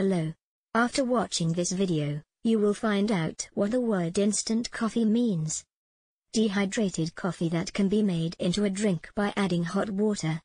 Hello. After watching this video, you will find out what the word instant coffee means. Dehydrated coffee that can be made into a drink by adding hot water.